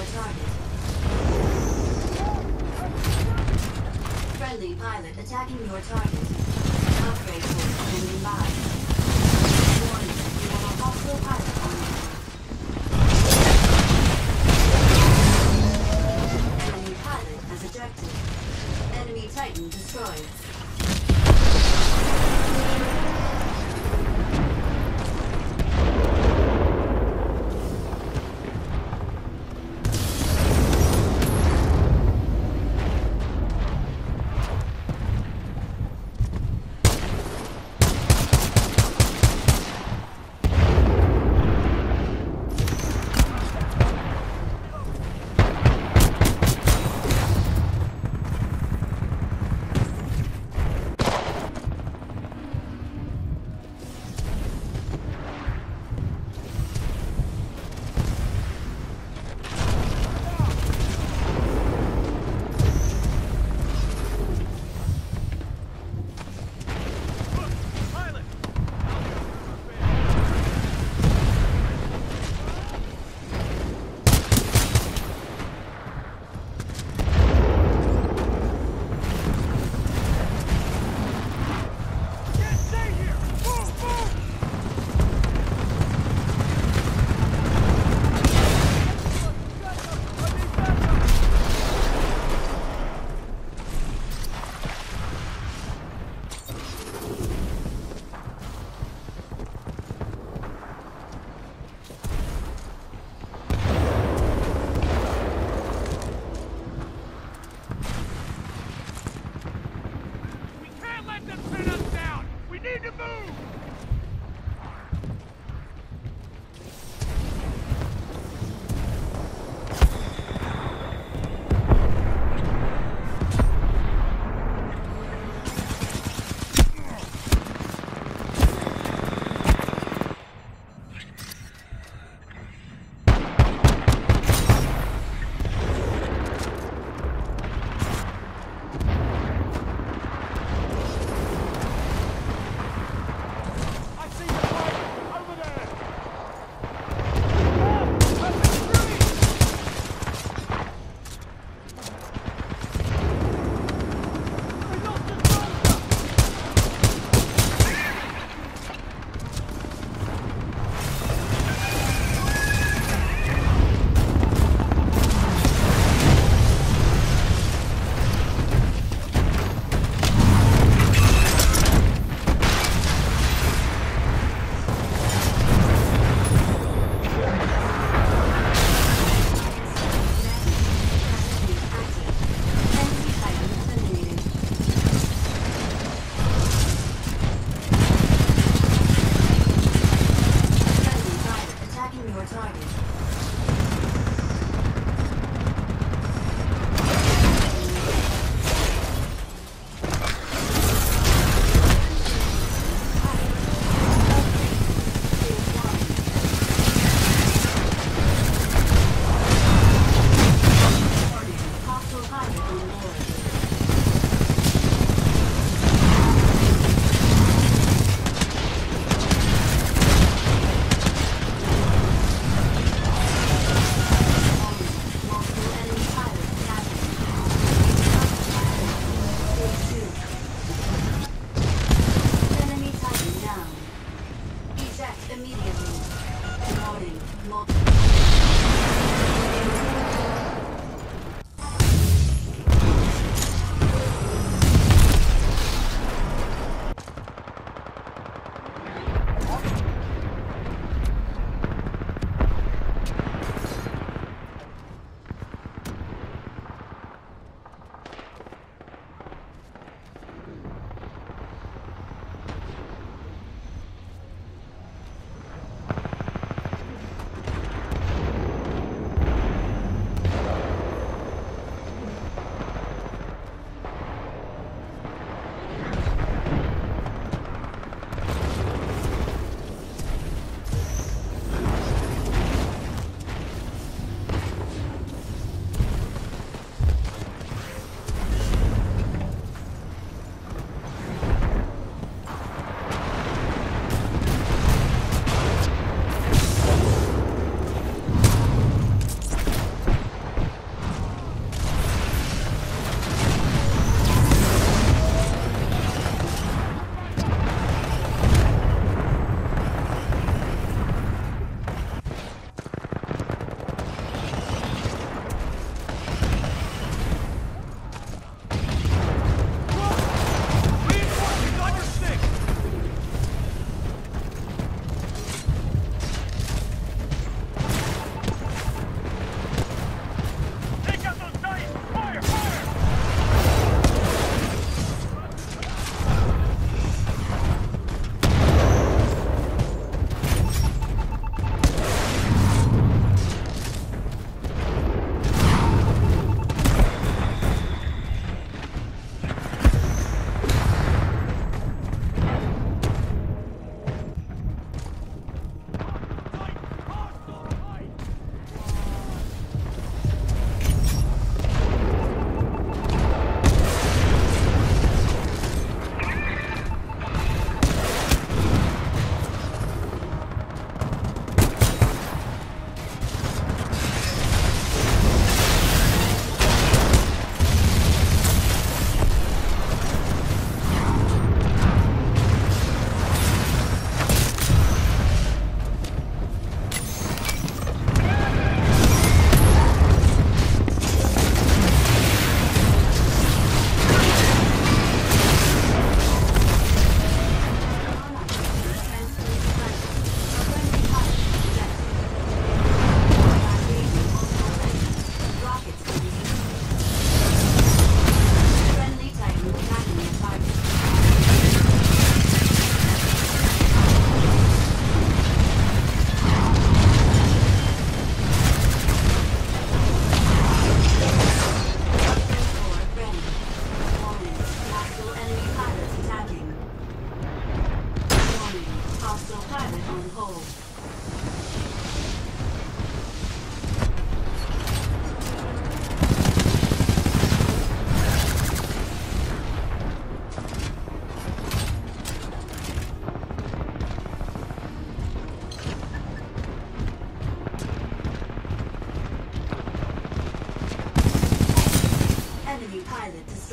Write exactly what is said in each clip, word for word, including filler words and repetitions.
your target. Friendly pilot attacking your target. Upgrade force standing by. Warning, you have a hostile pilot on you. Enemy pilot has ejected. Enemy Titan destroyed.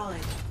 destroyed.